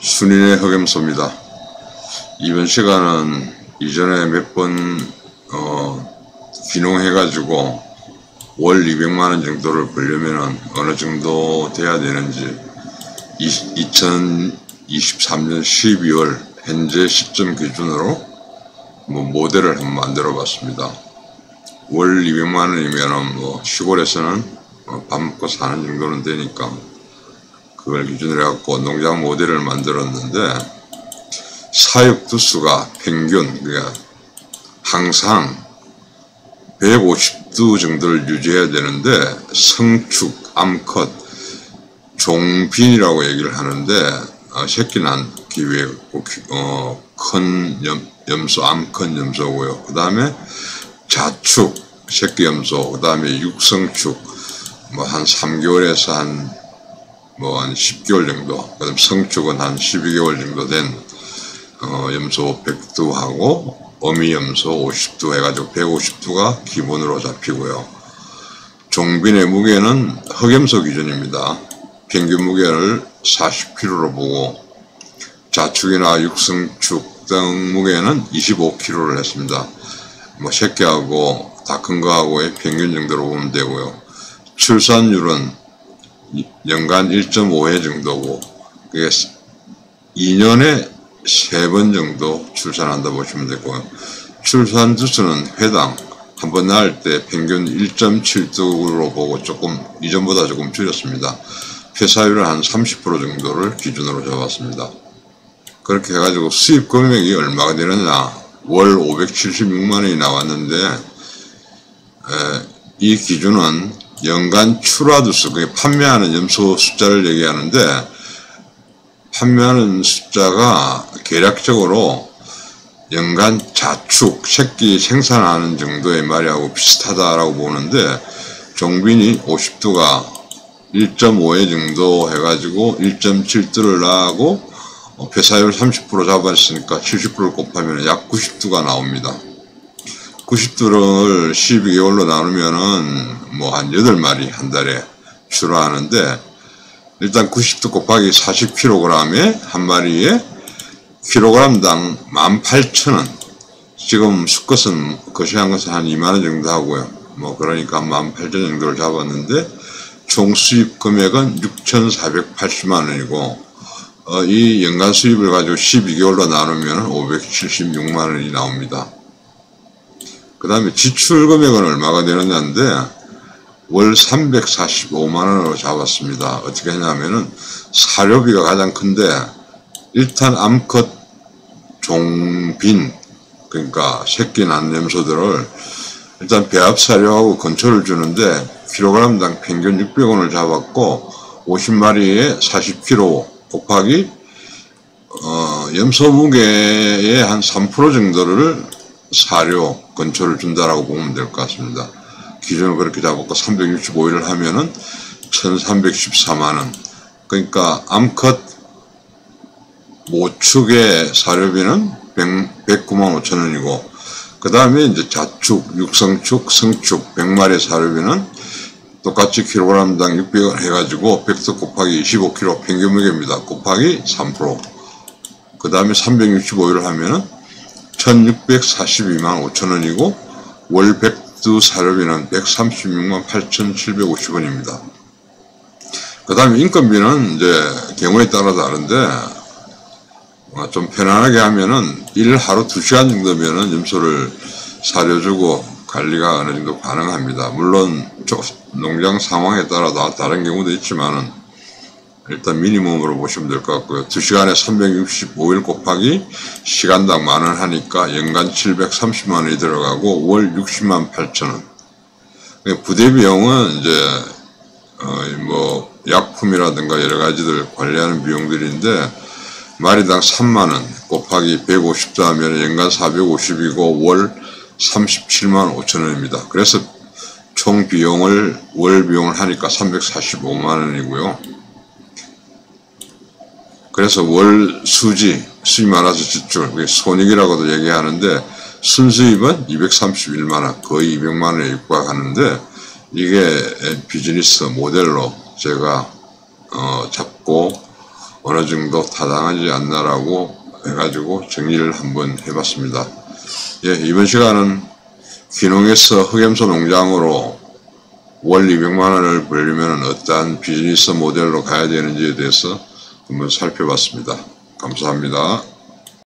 순이네 흑염소입니다. 이번 시간은 이전에 몇 번 귀농해 가지고 월 200만원 정도를 벌려면은 어느 정도 돼야 되는지 2023년 12월 현재 시점 기준으로 뭐 모델을 한번 만들어 봤습니다. 월 200만원이면은 뭐 시골에서는 밥 먹고 사는 정도는 되니까 그걸 기준으로 해갖고 농장 모델을 만들었는데, 사육두수가 평균, 그러니까 항상 150두 정도를 유지해야 되는데, 성축, 암컷, 종빈이라고 얘기를 하는데, 새끼 낳기 위해 큰 염소, 암컷 염소고요. 그 다음에 자축, 새끼 염소, 그 다음에 육성축, 뭐 한 3개월에서 한 10개월 정도, 그다음 성축은 한 12개월 정도 된 염소 100두하고 어미 염소 50두 해가지고 150두가 기본으로 잡히고요. 종빈의 무게는 흑염소 기준입니다. 평균 무게를 40kg로 보고, 자축이나 육성축 등 무게는 25kg를 했습니다. 뭐 새끼하고 다 큰 거하고의 평균 정도로 보면 되고요. 출산율은 연간 1.5회 정도고, 그게 2년에 3번 정도 출산한다 보시면 되고요. 출산 두수는 회당 한 번 낳을 때 평균 1.7두로 보고 이전보다 조금 줄였습니다. 폐사율은 한 30% 정도를 기준으로 잡았습니다. 그렇게 해가지고 수입 금액이 얼마가 되느냐, 월 576만원이 나왔는데, 이 기준은 연간 출하두수, 그게 판매하는 염소 숫자를 얘기하는데, 판매하는 숫자가 계략적으로 연간 자축, 새끼 생산하는 정도의 말이하고 비슷하다라고 보는데, 종빈이 50두가 1.5회 정도 해가지고 1.7두를 낳고 폐사율 30% 잡았으니까 70%를 곱하면 약 90두가 나옵니다. 90두를 12개월로 나누면은 뭐 한 8마리 한 달에 출하하는데, 일단 90두 곱하기 40kg에 한 마리에 kg당 18,000원, 지금 수컷은 거시한 것은 한 2만원 정도 하고요. 뭐 그러니까 18,000원 정도를 잡았는데, 총 수입 금액은 6,480만원이고 이 연간 수입을 가지고 12개월로 나누면 576만원이 나옵니다. 그 다음에 지출금액은 얼마가 되느냐인데, 월 345만원으로 잡았습니다. 어떻게 했냐면은, 사료비가 가장 큰데, 일단 암컷 종빈, 그러니까 새끼 난 염소들을 일단 배합사료하고 건초를 주는데, kg당 평균 600원을 잡았고, 50마리에 40kg 곱하기 염소 무게의 한 3% 정도를 사료, 건초를 준다라고 보면 될 것 같습니다. 기준을 그렇게 잡았고, 365일을 하면은 1,314만원. 그러니까 암컷 모축의 사료비는 109만 5천원이고, 그 다음에 이제 자축, 육성축, 성축 100마리의 사료비는 똑같이 kg당 600원 해가지고 100도 곱하기 25kg 평균 무게입니다. 곱하기 3%. 그 다음에 365일을 하면은 1,642만 5천원이고, 월 100두 사료비는 136만 8,750원입니다. 그 다음에 인건비는 이제 경우에 따라 다른데, 좀 편안하게 하면은 일 하루 2시간 정도면은 염소를 사료주고 관리가 어느 정도 가능합니다. 물론 농장 상황에 따라 다 다른 경우도 있지만은 일단 미니멈으로 보시면 될 것 같고요. 2시간에 365일 곱하기 시간당 만원 하니까 연간 730만원이 들어가고, 월 60만 8천원. 부대비용은 이제 약품이라든가 여러 가지들 관리하는 비용들인데, 마리당 3만원 곱하기 150도 하면 연간 450이고 월 37만 5천원입니다 그래서 총 비용을, 월 비용을 하니까 345만원이고요 그래서 월 수지, 수입 많아서 지출, 손익이라고도 얘기하는데, 순수입은 231만원, 거의 200만원에 육박하는데, 이게 비즈니스 모델로 제가 잡고 어느 정도 타당하지 않나라고 해가지고 정리를 한번 해봤습니다. 예, 이번 시간은 귀농에서 흑염소 농장으로 월 200만원을 벌리면 어떠한 비즈니스 모델로 가야 되는지에 대해서 한번 살펴봤습니다. 감사합니다.